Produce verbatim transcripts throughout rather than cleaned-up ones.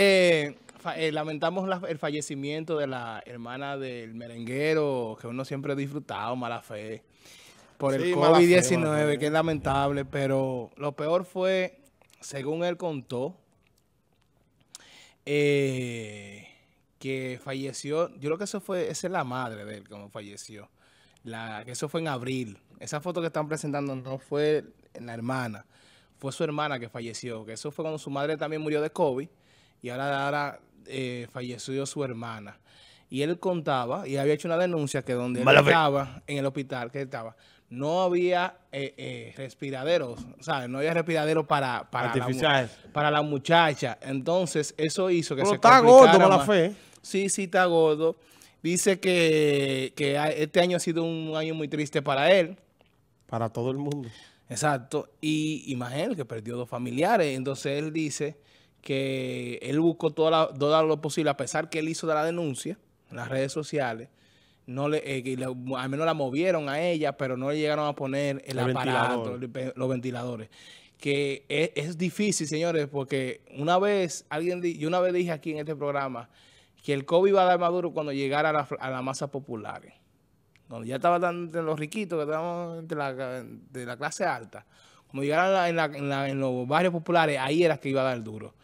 Eh, eh, lamentamos la, el fallecimiento de la hermana del merenguero que uno siempre ha disfrutado, Mala Fe, por el sí, COVID diecinueve, que es lamentable, pero lo peor fue, según él contó, eh, que falleció, yo creo que eso fue, esa es la madre de él como falleció, la, que eso fue en abril. Esa foto que están presentando no fue en la hermana, fue su hermana que falleció, que eso fue cuando su madre también murió de COVID, y ahora, ahora eh, falleció su hermana. Y él contaba, y había hecho una denuncia, que donde él estaba, en el hospital que estaba, no había eh, eh, respiraderos, ¿sabes? No había respiraderos para, para, la, para la muchacha. Entonces, eso hizo que Pero se está gordo, Mala Fe. Sí, sí, está gordo. Dice que, que este año ha sido un año muy triste para él. Para todo el mundo. Exacto. Y, y más él, que perdió dos familiares. Entonces, él dice que él buscó todo, la, todo lo posible, a pesar que él hizo de la denuncia en las redes sociales, no le, eh, le, al menos la movieron a ella, pero no le llegaron a poner el, el aparato, ventilador. Los ventiladores. Que es, es difícil, señores, porque una vez, alguien yo una vez dije aquí en este programa que el COVID iba a dar más duro cuando llegara a la, a la masa popular. Cuando ya estaba entre los riquitos, que estábamos de la, de la clase alta, cuando llegaran en, la, en, la, en los barrios populares, ahí era que iba a dar duro.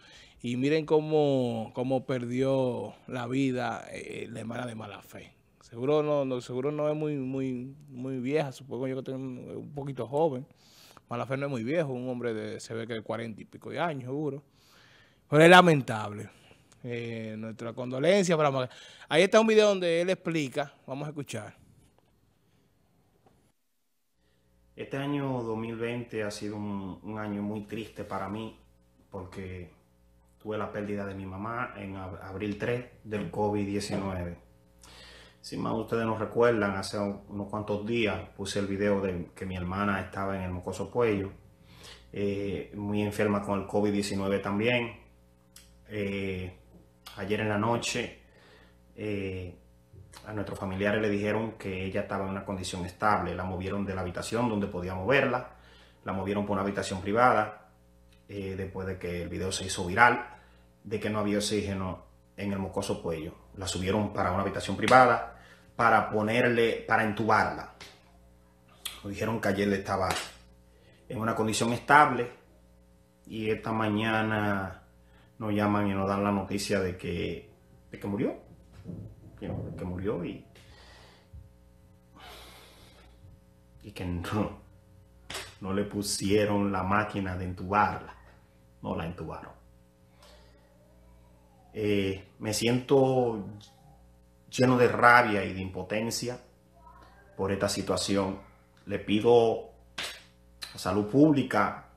Y miren cómo, cómo perdió la vida eh, la hermana de Mala Fe. Seguro no, no, seguro no es muy, muy, muy vieja, supongo yo que es un poquito joven. Mala Fe no es muy viejo, un hombre de, se ve que de cuarenta y pico de años, seguro. Pero es lamentable. Eh, nuestra condolencia para Mala Fe. Ahí está un video donde él explica, vamos a escuchar. Este año dos mil veinte ha sido un, un año muy triste para mí, porque tuve la pérdida de mi mamá en ab abril tres del COVID diecinueve. Si más ustedes nos recuerdan, hace unos cuantos días puse el video de que mi hermana estaba en el Mocoso Puello, eh, muy enferma con el COVID diecinueve también. Eh, ayer en la noche eh, a nuestros familiares le dijeron que ella estaba en una condición estable. La movieron de la habitación donde podía moverla, la movieron por una habitación privada, eh, después de que el video se hizo viral, de que no había oxígeno en el Mocoso Puello. La subieron para una habitación privada para ponerle, para entubarla. Nos dijeron que ayer estaba en una condición estable y esta mañana nos llaman y nos dan la noticia de que, de que murió. que murió y, y que no, no le pusieron la máquina de entubarla, no la entubaron. Eh, me siento lleno de rabia y de impotencia por esta situación. Le pido a Salud Pública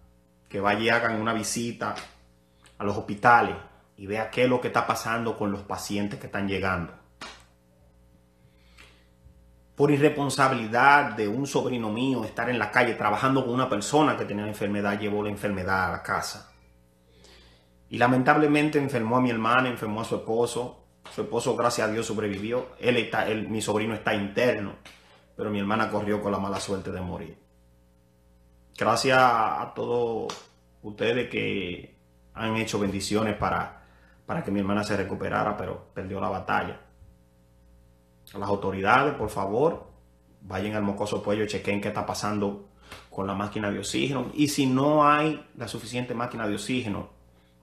que vaya y hagan una visita a los hospitales y vea qué es lo que está pasando con los pacientes que están llegando. Por irresponsabilidad de un sobrino mío estar en la calle trabajando con una persona que tenía la enfermedad, llevó la enfermedad a la casa. Y lamentablemente enfermó a mi hermana, enfermó a su esposo. Su esposo, gracias a Dios, sobrevivió. Él está, él, mi sobrino está interno, pero mi hermana corrió con la mala suerte de morir. Gracias a todos ustedes que han hecho bendiciones para, para que mi hermana se recuperara, pero perdió la batalla. A las autoridades, por favor, vayan al Mocoso Puello y chequen qué está pasando con la máquina de oxígeno. Y si no hay la suficiente máquina de oxígeno,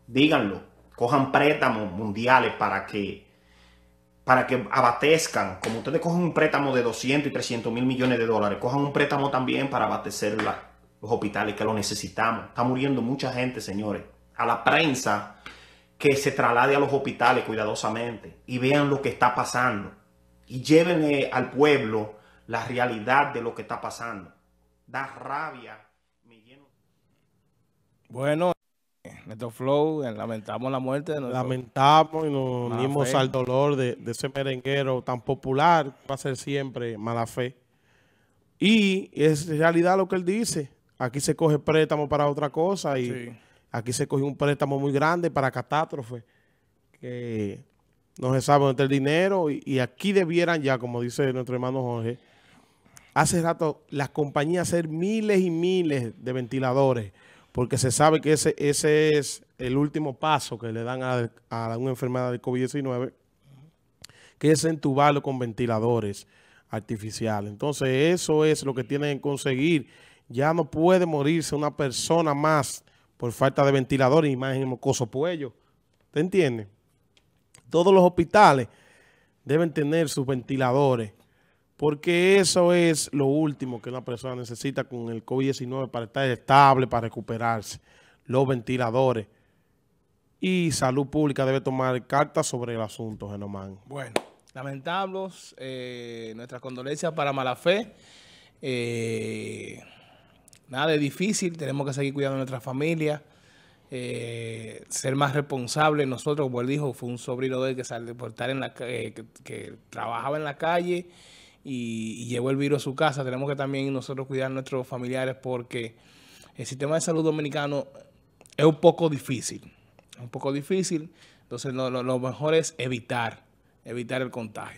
díganlo. Cojan préstamos mundiales para que, para que abatezcan. Como ustedes cogen un préstamo de doscientos y trescientos mil millones de dólares, cojan un préstamo también para abastecer la, los hospitales que lo necesitamos. Está muriendo mucha gente, señores. A la prensa que se traslade a los hospitales cuidadosamente y vean lo que está pasando. Y llévenle al pueblo la realidad de lo que está pasando. Da rabia. Me lleno. Bueno, nuestro flow, lamentamos la muerte de nuestro... Lamentamos y nos Mala unimos Fe. Al dolor de, de ese merenguero tan popular. Va a ser siempre Mala Fe. Y es realidad lo que él dice. Aquí se coge préstamo para otra cosa. Y sí. Aquí se cogió un préstamo muy grande para catástrofe. Que... no se sabe dónde está el dinero y, y aquí debieran ya, como dice nuestro hermano Jorge, hace rato las compañías hacer miles y miles de ventiladores porque se sabe que ese, ese es el último paso que le dan a, a una enfermedad de COVID diecinueve, que es entubarlo con ventiladores artificiales. Entonces, eso es lo que tienen que conseguir. Ya no puede morirse una persona más por falta de ventiladores, y más en el Mocoso Puello. ¿Te entiendes? Todos los hospitales deben tener sus ventiladores, porque eso es lo último que una persona necesita con el COVID diecinueve para estar estable, para recuperarse. Los ventiladores. Y Salud Pública debe tomar cartas sobre el asunto, Genomán. Bueno, lamentables. Eh, nuestras condolencias para Mala Fe. Eh, nada de difícil. Tenemos que seguir cuidando a nuestra familia. Eh, ser más responsables nosotros, como él dijo, fue un sobrino de él que salió por estar en la eh, que, que trabajaba en la calle y, y llevó el virus a su casa. Tenemos que también nosotros cuidar a nuestros familiares, porque el sistema de salud dominicano es un poco difícil, es un poco difícil. Entonces lo, lo, lo mejor es evitar, evitar el contagio.